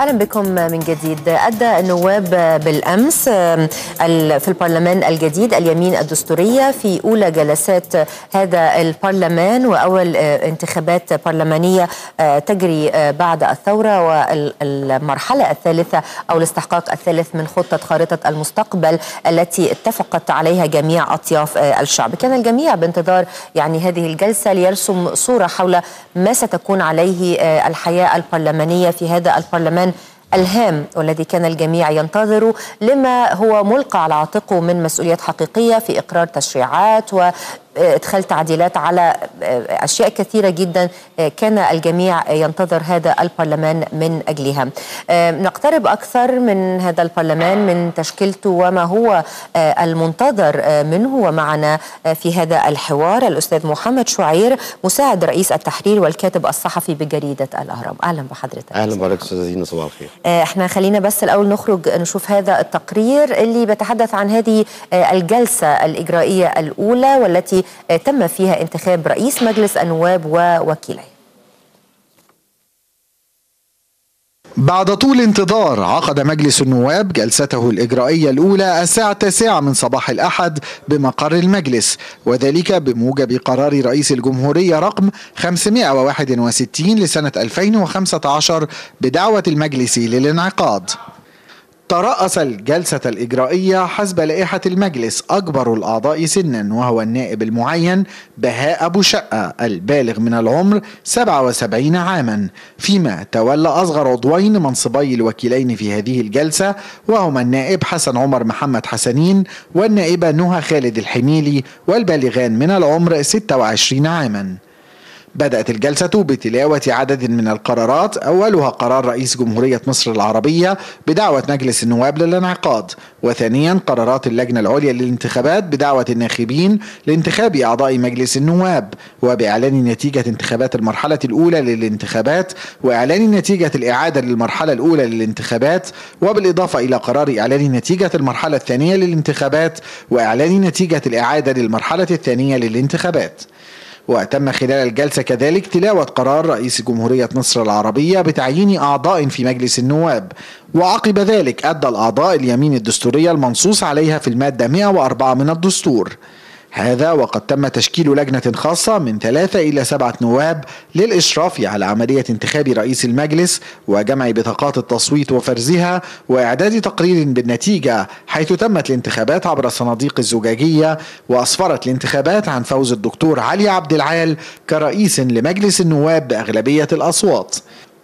أهلا بكم من جديد. أدى النواب بالأمس في البرلمان الجديد اليمين الدستورية في أولى جلسات هذا البرلمان وأول انتخابات برلمانية تجري بعد الثورة والمرحلة الثالثة أو الاستحقاق الثالث من خطة خارطة المستقبل التي اتفقت عليها جميع أطياف الشعب. كان الجميع بانتظار هذه الجلسة ليرسم صورة حول ما ستكون عليه الحياة البرلمانية في هذا البرلمان الهام والذي كان الجميع ينتظره لما هو ملقى على عاتقه من مسؤوليات حقيقية في إقرار تشريعات وإدخال تعديلات على أشياء كثيرة جدا كان الجميع ينتظر هذا البرلمان من أجلها. نقترب أكثر من هذا البرلمان من تشكيلته وما هو المنتظر منه. ومعنا في هذا الحوار الأستاذ محمد شعير مساعد رئيس التحرير والكاتب الصحفي بجريدة الأهرام. أهلا بحضرتك. أهلا بحضرتك أستاذة زينة، صباح الخير. احنا خلينا بس الأول نخرج نشوف هذا التقرير اللي بيتحدث عن هذه الجلسة الإجرائية الأولى والتي تم فيها انتخاب رئيس مجلس النواب ووكيليه. بعد طول انتظار عقد مجلس النواب جلسته الإجرائية الأولى الساعة 9 من صباح الأحد بمقر المجلس، وذلك بموجب قرار رئيس الجمهورية رقم 561 لسنة 2015 بدعوة المجلس للانعقاد. ترأس الجلسة الإجرائية حسب لائحة المجلس أكبر الأعضاء سنا وهو النائب المعين بهاء أبو شقة البالغ من العمر 77 عاما، فيما تولى أصغر عضوين منصبي الوكيلين في هذه الجلسة وهما النائب حسن عمار محمد حسنين والنائبة نهى خالد الحميلي والبالغان من العمر 26 عاما. بدأت الجلسة بتلاوة عدد من القرارات، أولها قرار رئيس جمهورية مصر العربية بدعوة مجلس النواب للانعقاد، وثانيا قرارات اللجنة العليا للانتخابات بدعوة الناخبين لانتخاب أعضاء مجلس النواب وبإعلان نتيجة انتخابات المرحلة الأولى للانتخابات وإعلان نتيجة الإعادة للمرحلة الأولى للانتخابات، وبالإضافة إلى قرار إعلان نتيجة المرحلة الثانية للانتخابات وإعلان نتيجة الإعادة للمرحلة الثانية للانتخابات. وتم خلال الجلسة كذلك تلاوة قرار رئيس جمهورية مصر العربية بتعيين أعضاء في مجلس النواب، وعقب ذلك أدى الأعضاء اليمين الدستورية المنصوص عليها في المادة 104 من الدستور. هذا وقد تم تشكيل لجنة خاصة من 3 إلى 7 نواب للإشراف على عملية انتخاب رئيس المجلس وجمع بطاقات التصويت وفرزها وإعداد تقرير بالنتيجة، حيث تمت الانتخابات عبر الصناديق الزجاجية. وأسفرت الانتخابات عن فوز الدكتور علي عبد العال كرئيس لمجلس النواب بأغلبية الأصوات.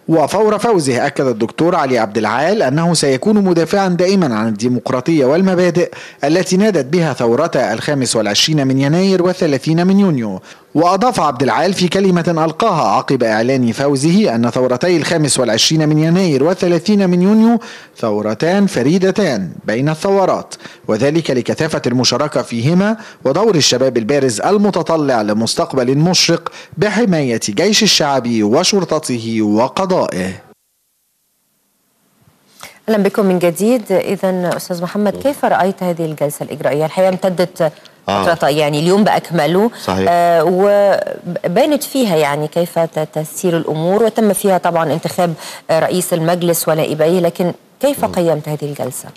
وفور فوزه أكد الدكتور علي عبد العال أنه سيكون مدافعا دائما عن الديمقراطية والمبادئ التي نادت بها ثورتا 25 من يناير و30 من يونيو. وأضاف عبد العال في كلمة ألقاها عقب إعلان فوزه أن ثورتي 25 من يناير و30 من يونيو ثورتان فريدتان بين الثورات، وذلك لكثافة المشاركة فيهما ودور الشباب البارز المتطلع لمستقبل مشرق بحماية جيش الشعب وشرطته وقضائه. أهلا بكم من جديد. إذا أستاذ محمد، كيف رأيت هذه الجلسة الإجرائية؟ الحقيقة امتدت فترة اليوم بأكمله، وبانت فيها كيف تسير الأمور، وتم فيها طبعا انتخاب رئيس المجلس ونائبيه، لكن كيف قيمت هذه الجلسة؟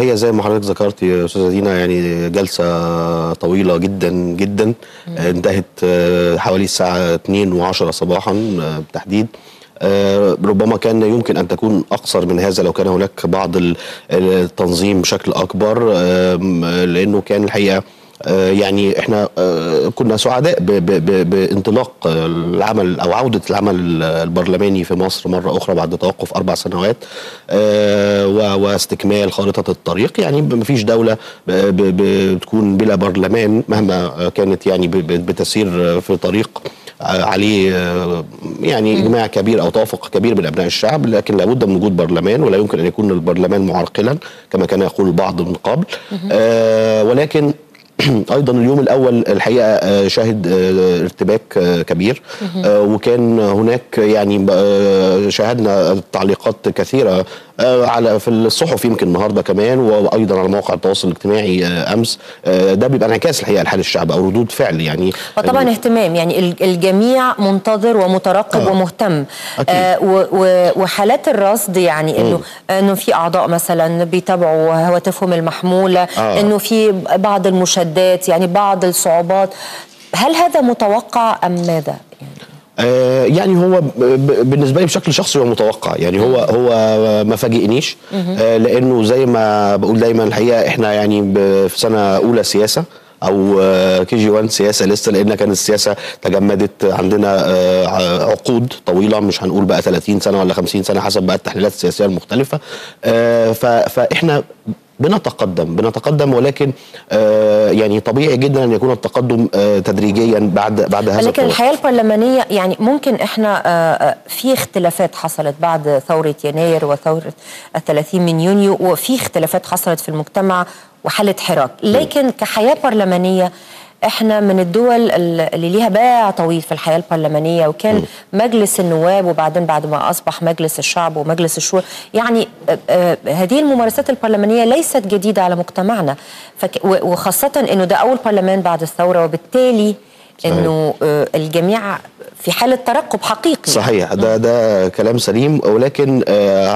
هي زي ما حضرتك ذكرت يا أستاذة دينا جلسة طويلة جدا جدا، انتهت حوالي الساعة 2:10 صباحا بالتحديد. ربما كان يمكن أن تكون أقصر من هذا لو كان هناك بعض التنظيم بشكل أكبر، لأنه كان الحقيقة احنا كنا سعداء بانطلاق العمل او عودة العمل البرلماني في مصر مرة اخرى بعد توقف 4 سنوات واستكمال خارطة الطريق. مفيش دولة بتكون بلا برلمان مهما كانت بتسير في طريق عليه اجماع كبير او توافق كبير من ابناء الشعب، لكن لابد من وجود برلمان ولا يمكن ان يكون البرلمان معرقلا كما كان يقول البعض من قبل. ولكن ايضا اليوم الاول الحقيقه شهد ارتباك كبير، وكان هناك شاهدنا تعليقات كثيره على في الصحف يمكن النهارده كمان، وايضا على مواقع التواصل الاجتماعي امس. ده بيبقى انعكاس الحقيقه لحال الشعب او ردود فعل يعني، وطبعا اهتمام يعني الجميع منتظر ومترقب ومهتم. وحالات الرصد يعني انه في اعضاء مثلا بيتابعوا هواتفهم المحموله، انه في بعض المشادات يعني بعض الصعوبات، هل هذا متوقع ام ماذا؟ يعني هو بالنسبه لي بشكل شخصي هو متوقع، يعني هو ما فاجئنيش، لانه زي ما بقول دايما الحقيقه احنا يعني في سنه اولى سياسه او كي جي 1 سياسه لسه، لان كانت السياسه تجمدت عندنا عقود طويله، مش هنقول بقى 30 سنه ولا 50 سنه حسب بقى التحليلات السياسيه المختلفه. فاحنا بنتقدم ولكن يعني طبيعي جدا ان يكون التقدم تدريجيا بعد هذا. لكن الحياه البرلمانيه يعني ممكن احنا في اختلافات حصلت بعد ثوره يناير وثوره 30 من يونيو، وفي اختلافات حصلت في المجتمع وحاله حراك، لكن كحياه برلمانيه احنا من الدول اللي ليها باع طويل في الحياه البرلمانيه، وكان مجلس النواب وبعدين بعد ما اصبح مجلس الشعب ومجلس الشورى، يعني هذه الممارسات البرلمانيه ليست جديده على مجتمعنا، وخاصه انه ده اول برلمان بعد الثوره، وبالتالي انه الجميع في حاله ترقب حقيقي. صحيح، ده كلام سليم، ولكن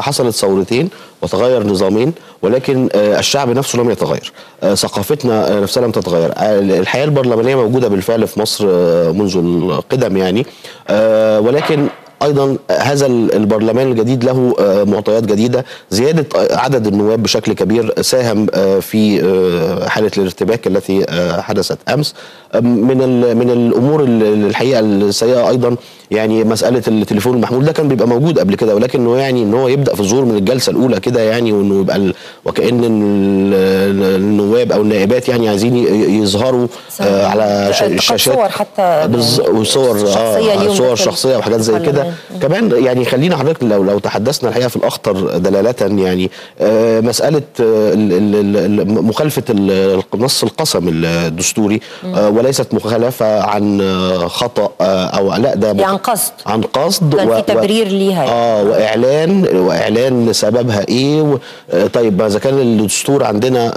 حصلت ثورتين وتغير نظامين، ولكن الشعب نفسه لم يتغير، ثقافتنا نفسها لم تتغير. الحياه البرلمانيه موجوده بالفعل في مصر منذ القدم يعني، ولكن ايضا هذا البرلمان الجديد له معطيات جديده. زياده عدد النواب بشكل كبير ساهم في حاله الارتباك التي حدثت امس. من الامور الحقيقه السيئه ايضا يعني مساله التليفون المحمول، ده كان بيبقى موجود قبل كده، ولكن انه يعني ان هو يبدا في الظهور من الجلسه الاولى كده يعني، وانه يبقى وكأن النواب او النائبات يعني عايزين يظهروا على شاشات صور حتى وصور صور شخصيه وحاجات زي كده كمان. يعني خلينا حضرتك لو تحدثنا الحقيقه في الاخطر دلاله يعني، مساله مخالفه نص القسم الدستوري، وليست مخالفه عن خطا او لا، ده يعني عن قصد كان في تبرير ليها يعني. واعلان سببها ايه. طيب اذا كان الدستور عندنا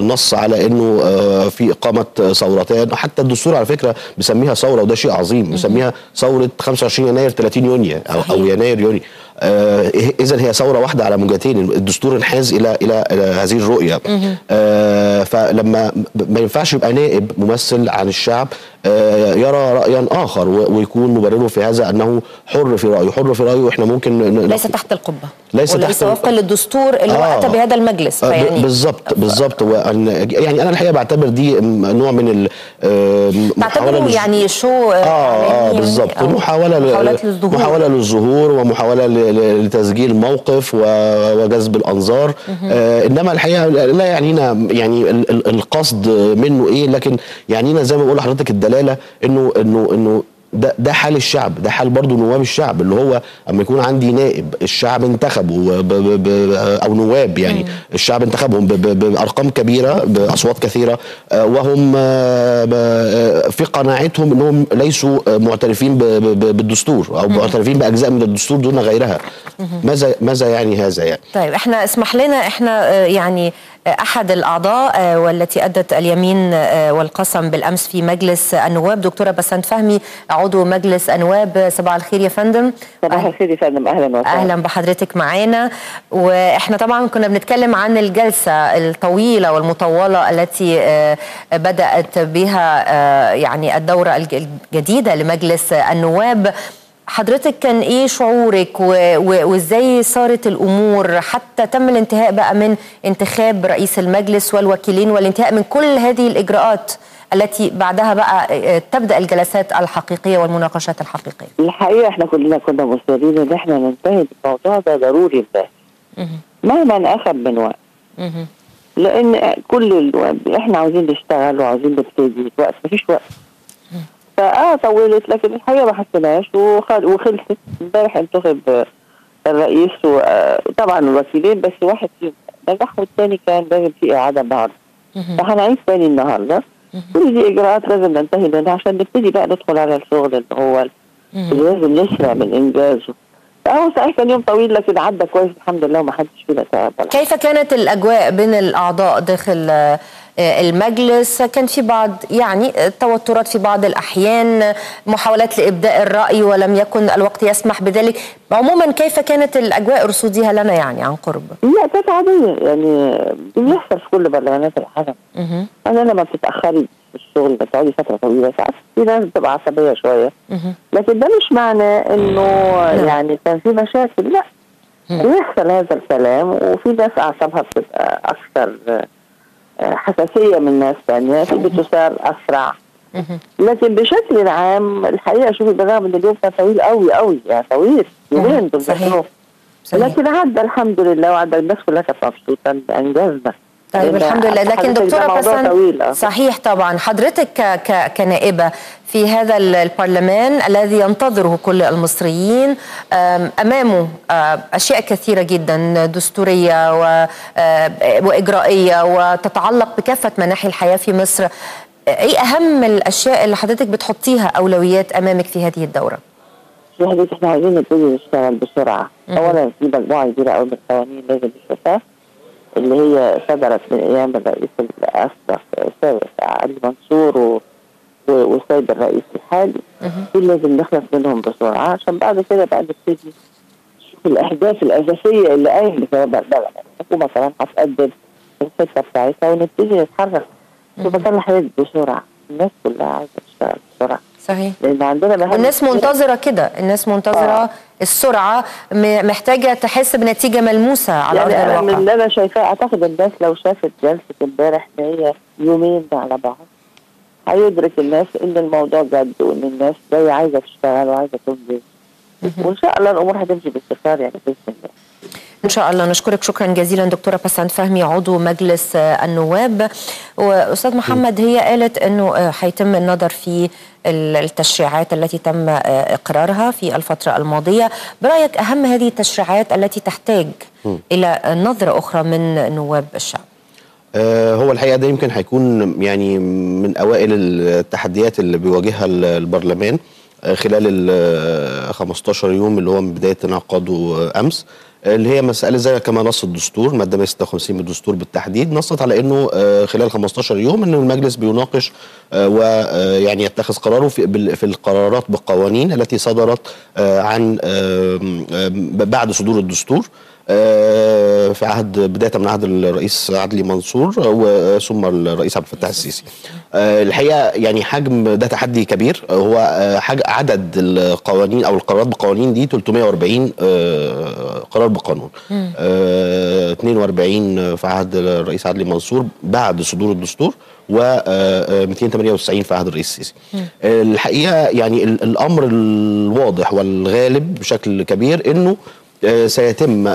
نص على انه في اقامه ثورتين، حتى الدستور على فكره بيسميها ثوره، وده شيء عظيم، بيسميها ثوره 25 يناير 30 يونيو او يناير يونيو. اذا هي ثوره واحده على موجتين، الدستور انحاز الى هذه الرؤيه. فلما ما ينفعش يبقى نائب ممثل عن الشعب يرى رايا اخر ويكون مبرره في هذا، انه حر في رايه. احنا ممكن ليس تحت القبه، ليس وفقا للدستور اللي هو اتى بهذا المجلس. يعني بالظبط يعني انا الحقيقه بعتبر دي نوع من بعتبره يعني شو بالظبط، محاوله للظهور ومحاوله لتسجيل موقف وجذب الانظار. انما الحقيقه لا يعنينا يعني القصد منه ايه، لكن يعنينا زي ما بقول لحضرتك الدلاله انه ده حال الشعب، ده حال برضه نواب الشعب، اللي هو اما يكون عندي نائب الشعب انتخبه او نواب يعني الشعب انتخبهم بارقام كبيره باصوات كثيره، وهم في قناعتهم انهم ليسوا معترفين بالدستور او معترفين باجزاء من الدستور دون غيرها. ماذا يعني هذا يعني؟ طيب احنا اسمح لنا، احنا يعني أحد الأعضاء والتي أدت اليمين والقسم بالأمس في مجلس النواب دكتورة بسنت فهمي عضو مجلس النواب. صباح الخير يا فندم. صباح الخير يا فندم، أهلا وسهلا. أهلا بحضرتك معانا، وإحنا طبعا كنا بنتكلم عن الجلسة الطويلة والمطولة التي بدأت بها يعني الدورة الجديدة لمجلس النواب. حضرتك كان ايه شعورك وازاي صارت الامور حتى تم الانتهاء بقى من انتخاب رئيس المجلس والوكيلين والانتهاء من كل هذه الاجراءات التي بعدها بقى تبدا الجلسات الحقيقيه والمناقشات الحقيقيه؟ الحقيقه احنا كلنا كنا مصرين ان احنا ننتهي الموضوع ده، ضروري ينتهي مهما اخذ من وقت، لان كل الوقت احنا عاوزين نشتغل وعاوزين نبتدي، وقت مفيش وقت. طولت، لكن الحقيقه ما حسيناش وخلصت. امبارح انتخب الرئيس وطبعا الوكيلين، بس واحد فيهم نجح والثاني كان لازم فيه اعاده النهارده، فهنعيد ثاني النهارده. كل دي اجراءات لازم ننتهي منها عشان نبتدي بقى ندخل على الشغل اللي هو لازم نسرع من انجازه. صحيح كان يوم طويل لكن عدى كويس الحمد لله وما حدش فينا تعب. كيف كانت الاجواء بين الاعضاء داخل المجلس؟ كان في بعض توترات في بعض الاحيان، محاولات لابداء الراي ولم يكن الوقت يسمح بذلك. عموما كيف كانت الاجواء؟ رصوديها لنا عن قرب. لا كانت عاديه، بيحصل في كل برلمانات الحزم. انا لما بتتاخري في الشغل بتقعدي فتره طويله ساعات في ناس بتبقى عصبيه شويه، لكن ده مش معنى انه كان في مشاكل، لا بيحصل هذا الكلام، وفي ناس اعصابها بتبقى اكثر حساسيه من ناس ثانيه، في بتثار اسرع. لكن بشكل عام الحقيقه شوفي بالرغم ان اليوم كان طويل قوي قوي، طويل يومين بالظبط، لكن عدى الحمد لله وعدى. الناس كلها كانت مبسوطه، انجزنا. طيب الحمد لله. لكن دكتوره بسنت، صحيح طبعا حضرتك كنائبه في هذا البرلمان الذي ينتظره كل المصريين، امامه اشياء كثيره جدا دستوريه واجرائيه وتتعلق بكافه مناحي الحياه في مصر. ايه اهم الاشياء اللي حضرتك بتحطيها اولويات امامك في هذه الدوره؟ حضرتك احنا عايزين نبتدي نشتغل بسرعه. اولا في مجموعه كبيره قوي من القوانين لازم تشوفها، اللي هي صدرت من ايام الرئيس الاسبق السابق علي منصور والسيد الرئيس الحالي، دول لازم نخلص منهم بسرعه عشان بعد كده بقى نبتدي نشوف الاهداف الاساسيه اللي قايل الحكومه كمان هتقدم الخطه بتاعتها ونبتدي نتحرك. فبصلح بسرعه، الناس كلها عايزه تشتغل بسرعه. صحيح. لان عندنا الناس منتظره كده، الناس منتظره السرعه، محتاجه تحس بنتيجه ملموسه على ارض الواقع. من اللي انا شايفاه اعتقد الناس لو شافت جلسه امبارح ان هي يومين على بعض هيدرك الناس ان الموضوع جد، وان الناس جايه عايزه تشتغل وعايزه تنجز، وان شاء الله الامور هتمشي باستقرار باذن الله. إن شاء الله. نشكرك شكرا جزيلا دكتورة بسنت فهمي عضو مجلس النواب. وأستاذ محمد، هي قالت أنه هيتم النظر في التشريعات التي تم إقرارها في الفترة الماضية. برأيك أهم هذه التشريعات التي تحتاج إلى نظرة أخرى من نواب الشعب؟ هو الحقيقة ده يمكن هيكون من أوائل التحديات اللي بيواجهها البرلمان خلال ال 15 يوم اللي هو من بداية تناقضه أمس، اللي هي مسألة زي كما نص الدستور مادة 156 من الدستور بالتحديد، نصت على انه خلال 15 يوم ان المجلس بيناقش ويعني يتخذ قراره في القرارات بالقوانين التي صدرت عن بعد صدور الدستور في عهد بداية من عهد الرئيس عدلي منصور ثم الرئيس عبد الفتاح السيسي. الحقيقة حجم ده تحدي كبير. هو عدد القوانين أو القرارات بالقوانين دي 340 قرار بقانون، 42 في عهد الرئيس عدلي منصور بعد صدور الدستور و 298 في عهد الرئيس السيسي. الحقيقة الأمر الواضح والغالب بشكل كبير إنه سيتم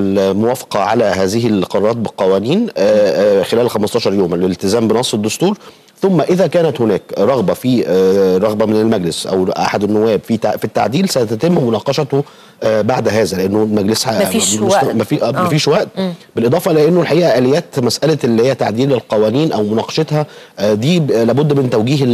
الموافقة على هذه القرارات بالقوانين خلال 15 يوم، الالتزام بنص الدستور، ثم إذا كانت هناك رغبة من المجلس أو أحد النواب في التعديل سيتم مناقشته بعد هذا، لأنه المجلس مفيش وقت. بالإضافة لأنه الحقيقة آليات مسألة اللي هي تعديل القوانين أو مناقشتها دي لابد من توجيه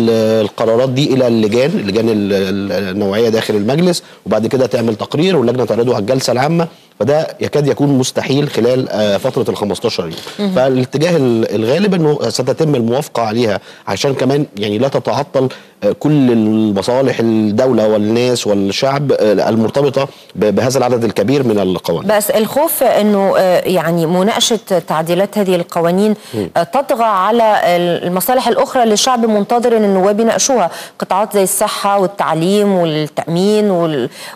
القرارات دي إلى اللجان النوعية داخل المجلس، وبعد كده تعمل تقرير واللجنة تعرضه على الجلسة العامة، فده يكاد يكون مستحيل خلال فترة ال 15 يوم. فالاتجاه الغالب انه ستتم الموافقة عليها عشان كمان لا تتعطل كل المصالح الدولة والناس والشعب المرتبطة بهذا العدد الكبير من القوانين. بس الخوف انه مناقشة تعديلات هذه القوانين تطغى على المصالح الأخرى للشعب منتظر ان النواب يناقشوها، قطاعات زي الصحة والتعليم والتأمين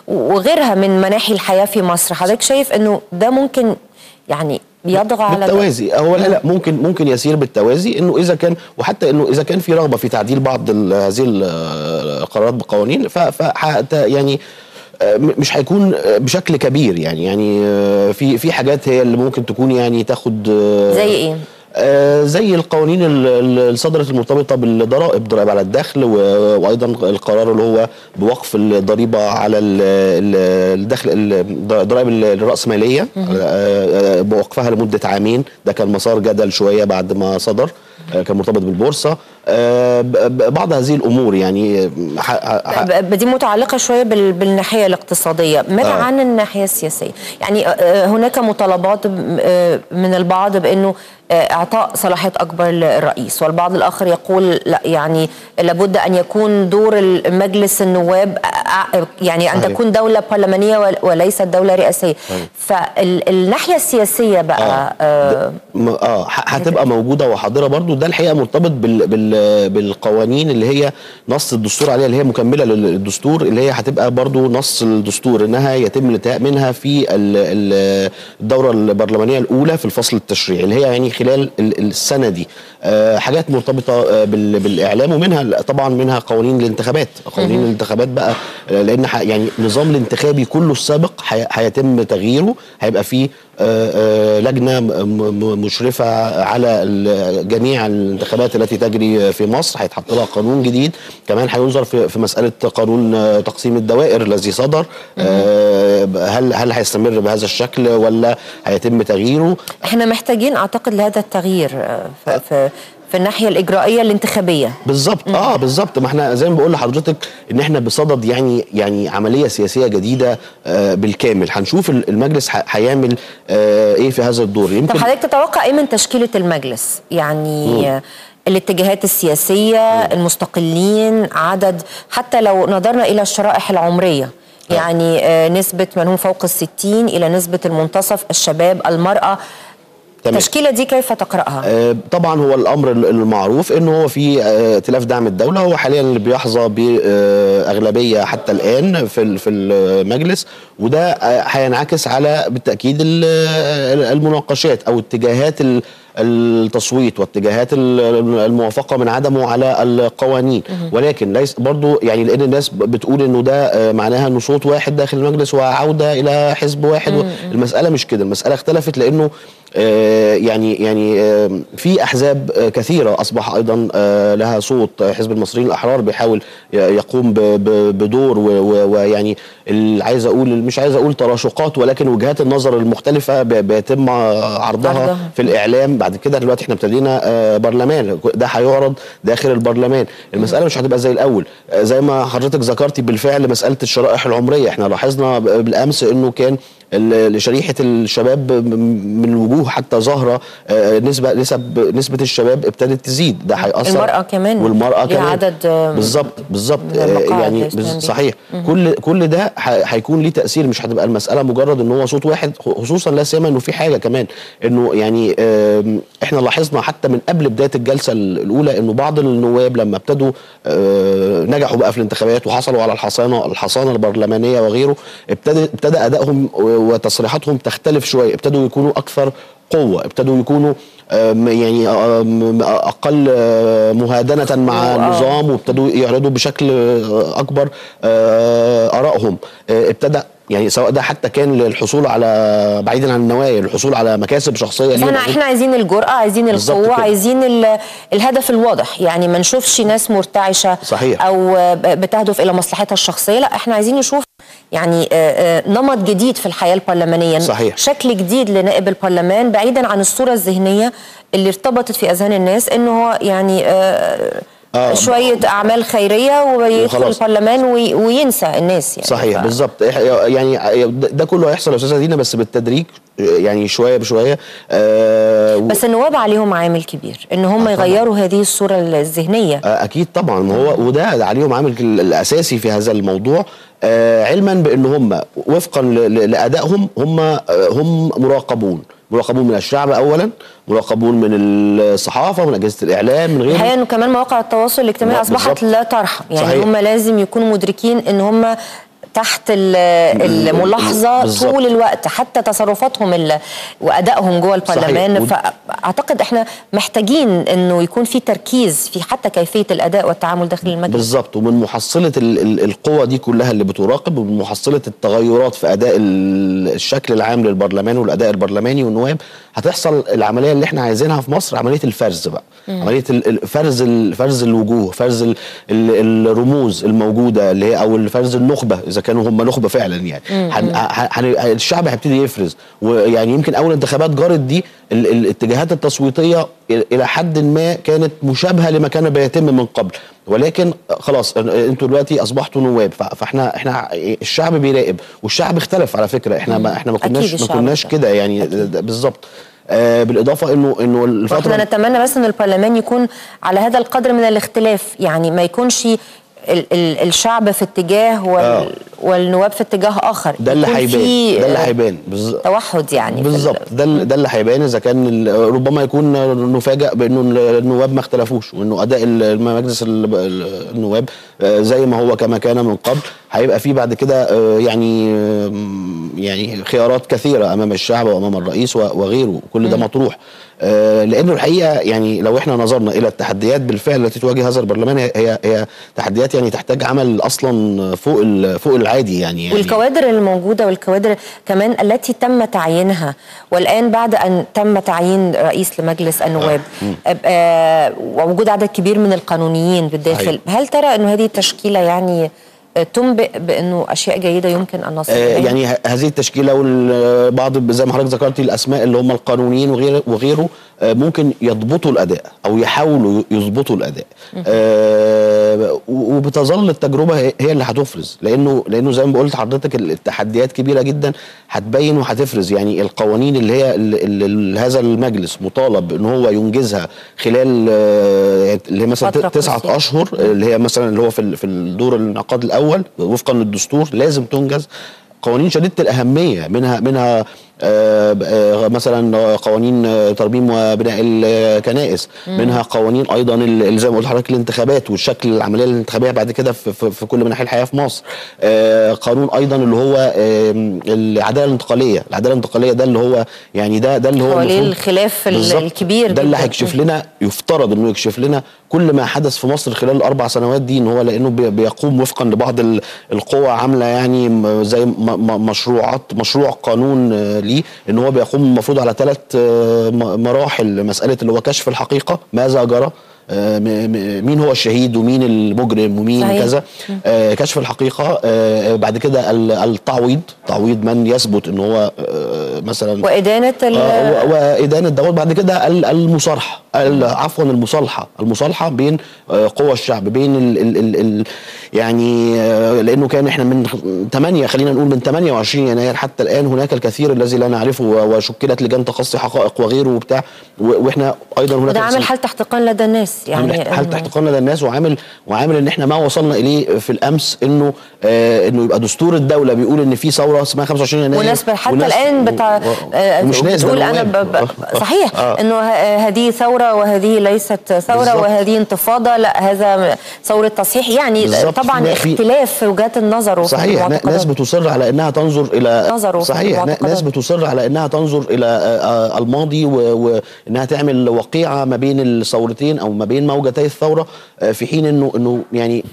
وغيرها من مناحي الحياة في مصر. حضرتك شايف انه ده ممكن بيضغى على بالتوازي؟ هو لا ممكن يسير بالتوازي، انه اذا كان وحتى انه اذا كان في رغبه في تعديل بعض هذه القرارات بالقوانين مش هيكون بشكل كبير. في حاجات هي اللي ممكن تكون تاخد زي ايه؟ زي القوانين اللي صدرت المرتبطه بالضرائب، ضرائب على الدخل، وايضا القرار اللي هو بوقف الضريبه على الدخل، ضرائب الراسماليه بوقفها لمده عامين. ده كان مسار جدل شويه بعد ما صدر. كان مرتبط بالبورصه، بعض هذه الامور يعني دي متعلقه شويه بالناحيه الاقتصاديه، ماذا عن الناحيه السياسيه؟ يعني هناك مطالبات من البعض بانه اعطاء صلاحيات اكبر للرئيس، والبعض الاخر يقول لا، يعني لابد ان يكون دور مجلس النواب يعني ان تكون دوله برلمانيه وليست دوله رئاسيه. فالناحيه السياسيه بقى هتبقى موجوده وحاضره برضو. ده الحقيقه مرتبط بالقوانين اللي هي نص الدستور عليها، اللي هي مكمله للدستور، اللي هي هتبقى برضو نص الدستور انها يتم الانتهاء منها في الدوره البرلمانيه الاولى في الفصل التشريعي، اللي هي يعني خلال السنه دي. حاجات مرتبطه بالاعلام، ومنها طبعا منها قوانين الانتخابات. قوانين الانتخابات بقى، لان يعني النظام الانتخابي كله السابق هيتم تغييره، هيبقى فيه لجنه مشرفه على جميع الانتخابات التي تجري في مصر، هيتحط لها قانون جديد. كمان هينظر في مساله قانون تقسيم الدوائر الذي صدر، هل هيستمر بهذا الشكل ولا هيتم تغييره؟ احنا محتاجين اعتقد لهذا التغيير في الناحيه الاجرائيه الانتخابيه. بالظبط، بالظبط. ما احنا زي ما بقول لحضرتك ان احنا بصدد يعني عمليه سياسيه جديده بالكامل. هنشوف المجلس هيعمل ايه في هذا الدور. يمكن طب حضرتك تتوقع ايه من تشكيله المجلس؟ يعني الاتجاهات السياسيه، المستقلين، عدد، حتى لو نظرنا الى الشرائح العمريه، يعني نسبه من هم فوق ال60 الى نسبه المنتصف، الشباب، المراه. التشكيلة دي كيف تقرأها؟ طبعا هو الأمر المعروف إن هو في ائتلاف دعم الدولة، هو حاليا اللي بيحظى بأغلبية حتى الآن في المجلس، وده هينعكس على بالتأكيد المناقشات أو اتجاهات التصويت واتجاهات الموافقه من عدمه على القوانين. ولكن ليس برضو يعني، لان الناس بتقول انه ده معناها انه صوت واحد داخل المجلس وعوده الى حزب واحد. المساله مش كده، المساله اختلفت، لانه في احزاب كثيره اصبح ايضا لها صوت. حزب المصريين الاحرار بيحاول يقوم بدور، ويعني عايز اقول مش عايز اقول تراشقات، ولكن وجهات النظر المختلفه بيتم عرضها في الاعلام. بعد كده دلوقتي احنا ابتدينا برلمان، ده هيعرض داخل البرلمان. المساله مش هتبقى زي الاول، زي ما حضرتك ذكرتي بالفعل مساله الشرائح العمريه. احنا لاحظنا بالامس انه كان لشريحه الشباب من الوجوه حتى ظاهره نسبه الشباب ابتدت تزيد. ده هيأثر المراه كمان، والمراه كمان عدد. بالظبط يعني صحيح. كل ده هيكون ليه تأثير، مش هتبقى المساله مجرد ان هو صوت واحد، خصوصا لا سيما انه في حاجه كمان، انه يعني احنا لاحظنا حتى من قبل بدايه الجلسه الاولى انه بعض النواب لما ابتدوا نجحوا بقى في الانتخابات وحصلوا على الحصانه البرلمانيه وغيره، ابتدى ادائهم وتصريحاتهم تختلف شويه، ابتدوا يكونوا اكثر قوه، ابتدوا يكونوا يعني اقل مهادنه مع النظام، وابتدوا يعرضوا بشكل اكبر ارائهم. ابتدى يعني سواء ده حتى كان للحصول على، بعيدا عن النوايا، الحصول على مكاسب شخصيه. احنا عايزين الجرأه، عايزين القوه، عايزين الهدف الواضح، يعني ما نشوفش ناس مرتعشه صحيح او بتهدف الى مصلحتها الشخصيه، لا احنا عايزين نشوف يعني نمط جديد في الحياه البرلمانيه، صحيح. شكل جديد لنائب البرلمان، بعيدا عن الصوره الذهنيه اللي ارتبطت في اذهان الناس انه هو يعني شويه اعمال خيريه ويدخل البرلمان وينسى الناس يعني. صحيح بالظبط. يعني ده كله هيحصل يا استاذه دينا، بس بالتدريج يعني شويه بشويه. بس النواب عليهم عامل كبير ان هم يغيروا هذه الصوره الذهنيه. اكيد طبعا، ما هو وده عليهم عامل الاساسي في هذا الموضوع. علما بان هم وفقا لادائهم هم مراقبون من الشعب اولا، مراقبون من الصحافه، من اجهزه الاعلام، من غيره. الحقيقه انه كمان مواقع التواصل الاجتماعي اصبحت لا ترحم، يعني هم لازم يكونوا مدركين ان هم تحت الملاحظه طول الوقت، حتى تصرفاتهم وادائهم جوه البرلمان. فاعتقد احنا محتاجين انه يكون في تركيز في حتى كيفيه الاداء والتعامل داخل المجلس. بالظبط. ومن محصله القوى دي كلها اللي بتراقب، ومن محصله التغيرات في اداء الشكل العام للبرلمان والاداء البرلماني والنواب، هتحصل العمليه اللي احنا عايزينها في مصر، عمليه الفرز بقى. عمليه فرز الوجوه، فرز الرموز الموجوده اللي هي، او فرز النخبه اذا كانوا هم نخبه فعلا يعني الشعب هيبتدي يفرز، ويعني يمكن اول انتخابات جرت دي الاتجاهات التصويتيه الى حد ما كانت مشابهه لما كان بيتم من قبل، ولكن خلاص انتوا دلوقتي اصبحتوا نواب، فاحنا الشعب بيراقب، والشعب اختلف على فكره، احنا ما كناش كده يعني بالظبط. بالاضافه انه الفتره احنا نتمنى بس ان البرلمان يكون على هذا القدر من الاختلاف، يعني ما يكونش الشعب في اتجاه والنواب في اتجاه اخر. ده اللي هيبان، ده اللي هيبان توحد يعني بالظبط، ده اللي هيبان اذا كان ربما يكون نفاجئ بانه النواب ما اختلفوش، وانه اداء مجلس النواب زي ما هو كما كان من قبل. هيبقى فيه بعد كده يعني خيارات كثيره امام الشعب وامام الرئيس وغيره، كل ده مطروح، لانه الحقيقه يعني لو احنا نظرنا الى التحديات بالفعل التي تواجه هذا البرلمان، هي تحديات يعني تحتاج عمل اصلا فوق العادي يعني. والكوادر الموجوده والكوادر كمان التي تم تعيينها، والان بعد ان تم تعيين رئيس لمجلس النواب ووجود عدد كبير من القانونيين بالداخل، هل ترى انه هذه التشكيله يعني تنبئ بانه اشياء جيده يمكن ان نصل اليها؟ يعني هذه التشكيله والبعض زي ما حضرتك ذكرتي الاسماء اللي هم القانونيين وغيره ممكن يضبطوا الاداء او يحاولوا يضبطوا الاداء، وبتظل التجربه هي اللي هتفرز، لانه زي ما قلت لحضرتك التحديات كبيره جدا هتبين وهتفرز. يعني القوانين اللي هي اللي هذا المجلس مطالب ان هو ينجزها خلال اللي هي مثلا 9 أشهر، اللي هي مثلا اللي هو في الدور الانعقاد الاول وفقا للدستور لازم تنجز. قوانين شديده الاهميه منها مثلا قوانين ترميم وبناء الكنائس، منها قوانين ايضا زي ما قلت لحضرتك الانتخابات والشكل العمليه الانتخابيه بعد كده في كل مناحي الحياه في مصر. قانون ايضا اللي هو العداله الانتقاليه، ده اللي هو يعني ده اللي هو حوالين الخلاف الكبير ده اللي هيكشف لنا، يفترض انه يكشف لنا كل ما حدث في مصر خلال ال4 سنوات دي، ان هو لانه بيقوم وفقا لبعض القوى عامله يعني زي مشروع قانون ليه، ان هو بيقوم المفروض على 3 مراحل، مساله اللي هو كشف الحقيقه، ماذا جرى، مين هو الشهيد ومين المجرم ومين كذا، كشف الحقيقه، بعد كده التعويض، تعويض من يثبت ان هو مثلا، وادانه دوت، بعد كده المصالحه، عفوا المصالحه بين قوى الشعب، بين ال يعني لانه كان احنا من 8 خلينا نقول من 28 يناير حتى الان هناك الكثير الذي لا نعرفه، وشكلت لجان تقصي حقائق وغيره وبتاع، واحنا ايضا هناك ده عامل حاله احتقان لدى الناس، يعني حاله احتقان لدى الناس، وعامل ان احنا ما وصلنا اليه في الامس انه يبقى دستور الدوله بيقول ان في ثوره اسمها 25 يناير، وناس حتى الان مش ناس بتقول انا صحيح انه هذه ثوره وهذه ليست ثوره بالزبط. وهذه انتفاضه، لا هذا ثوره تصحيح يعني بالزبط. طبعا اختلاف في وجهات النظر صحيح، ناس بتصر على انها تنظر الى صحيح، ناس بتصر على انها تنظر الى الماضي، وانها تعمل وقيعه ما بين الثورتين او ما بين موجتي الثوره، في حين انه يعني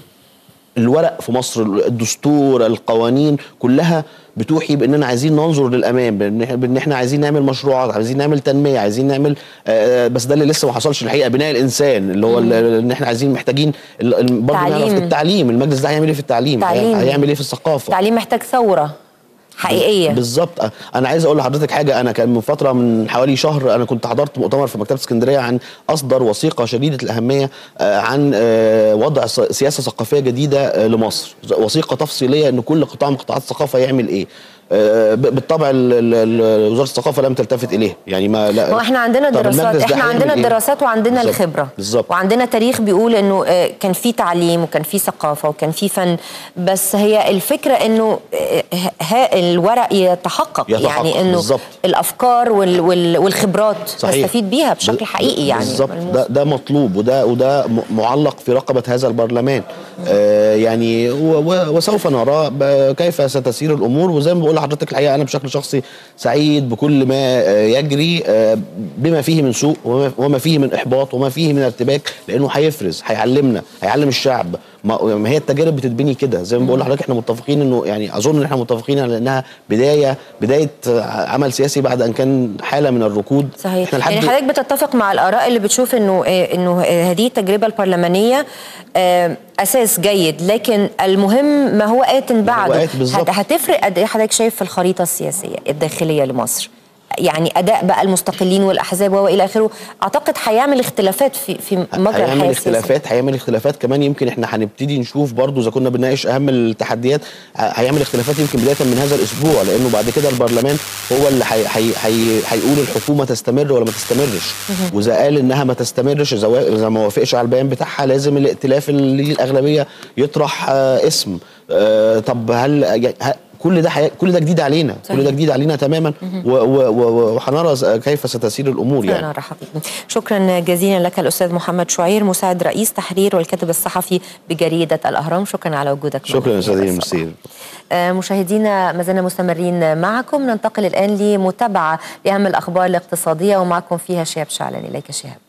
الورق في مصر، الدستور، القوانين كلها بتوحي باننا عايزين ننظر للامام، بان احنا عايزين نعمل مشروعات، عايزين نعمل تنميه، عايزين نعمل بس ده اللي لسه ما حصلش الحقيقه، بناء الانسان اللي هو ان احنا عايزين محتاجين برضه نعرف التعليم، المجلس ده هيعمل ايه في التعليم، هيعمل ايه في الثقافه، التعليم محتاج ثوره حقيقيه بالظبط. انا عايز اقول لحضرتك حاجه، انا كان من فتره من حوالي شهر انا كنت حضرت مؤتمر في مكتبه اسكندريه عن اصدر وثيقه شديده الاهميه عن وضع سياسه ثقافيه جديده لمصر، وثيقه تفصيليه ان كل قطاع من قطاعات الثقافه يعمل ايه. بالطبع وزاره الثقافه لم تلتفت اليه، يعني ما لا هو احنا عندنا دراسات، وعندنا بالزبط. الخبره بالزبط. وعندنا تاريخ بيقول انه كان في تعليم وكان في ثقافه وكان في فن، بس هي الفكره انه الورق يتحقق يعني انه بالزبط. الافكار والخبرات صحيح. تستفيد بيها بشكل حقيقي يعني بالظبط، ده مطلوب، وده معلق في رقبه هذا البرلمان يعني وسوف نرى كيف ستسير الامور. وزي ما بقول لحضرتك الحقيقه انا بشكل شخصي سعيد بكل ما يجري، بما فيه من سوء وما فيه من احباط وما فيه من ارتباك، لانه هيفرز، هيعلمنا، هيعلم الشعب ما هي التجارب بتتبني كده زي ما بقول لحضرتك. احنا متفقين انه يعني اظن ان احنا متفقين على انها بدايه عمل سياسي بعد ان كان حاله من الركود. صحيح. يعني حضرتك بتتفق مع الاراء اللي بتشوف انه هذه التجربه البرلمانيه اساس جيد، لكن المهم ما هو آت بعده. هتفرق قد ايه حضرتك شايف في الخريطه السياسيه الداخليه لمصر؟ يعني اداء بقى المستقلين والاحزاب والى اخره، اعتقد هيعمل اختلافات في مجرى الحياه. هيعمل اختلافات كمان. يمكن احنا هنبتدي نشوف برضو اذا كنا بنناقش اهم التحديات هيعمل اختلافات يمكن بدايه من هذا الاسبوع، لانه بعد كده البرلمان هو اللي هيقول الحكومه تستمر ولا ما تستمرش. واذا قال انها ما تستمرش، اذا ما وافقش على البيان بتاعها، لازم الائتلاف اللي الاغلبيه يطرح اسم. طب هل كل ده جديد علينا. صحيح. كل ده جديد علينا تماما، وهنرى كيف ستسير الامور. يعني شكرا جزيلا لك الاستاذ محمد شعير، مساعد رئيس تحرير والكاتب الصحفي بجريده الاهرام، شكرا على وجودك. شكرا استاذ المسير. مشاهدينا، ما زلنا مستمرين معكم، ننتقل الان لمتابعه لاهم الاخبار الاقتصاديه ومعكم فيها شهاب شعلان. اليك شهاب.